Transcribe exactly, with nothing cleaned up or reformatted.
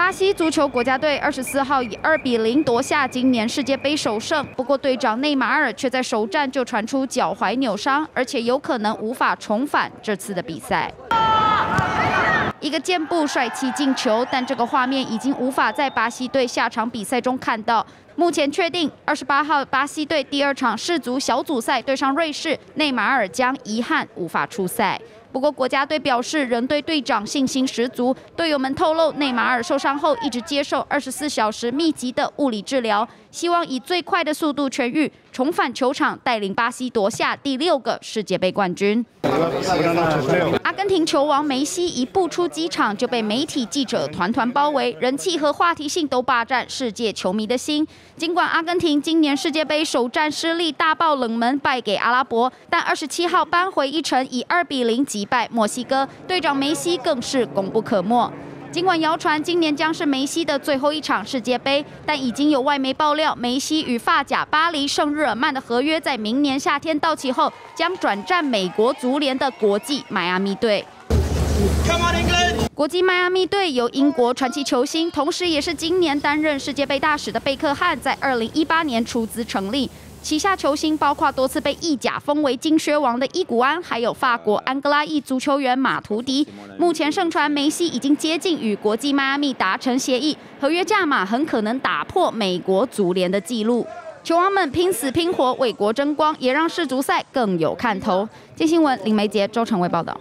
巴西足球国家队二十四号以二比零夺下今年世界杯首胜，不过队长内马尔却在首战就传出脚踝扭伤，而且有可能无法重返这次的比赛。 一个箭步帅气进球，但这个画面已经无法在巴西队下场比赛中看到。目前确定，二十八号巴西队第二场世足小组赛对上瑞士，内马尔将遗憾无法出赛。不过国家队表示仍对队长信心十足，队友们透露，内马尔受伤后一直接受二十四小时密集的物理治疗，希望以最快的速度痊愈，重返球场，带领巴西夺下第六个世界杯冠军。 阿根廷球王梅西一步出机场就被媒体记者团团包围，人气和话题性都霸占世界球迷的心。尽管阿根廷今年世界杯首战失利，大爆冷门败给阿拉伯，但二十七号扳回一城，以二比零击败墨西哥，队长梅西更是功不可没。 尽管谣传今年将是梅西的最后一场世界杯，但已经有外媒爆料，梅西与法甲巴黎圣日耳曼的合约在明年夏天到期后，将转战美国足联的国际迈阿密队。 国际迈阿密队由英国传奇球星，同时也是今年担任世界杯大使的贝克汉，在二零一八年出资成立。旗下球星包括多次被意甲封为金靴王的伊古安，还有法国安哥拉裔足球员马图迪。目前盛传梅西已经接近与国际迈阿密达成协议，合约价码很可能打破美国足联的纪录。 球王们拼死拼活为国争光，也让世足赛更有看头。《今新闻》林梅杰、周成伟报道。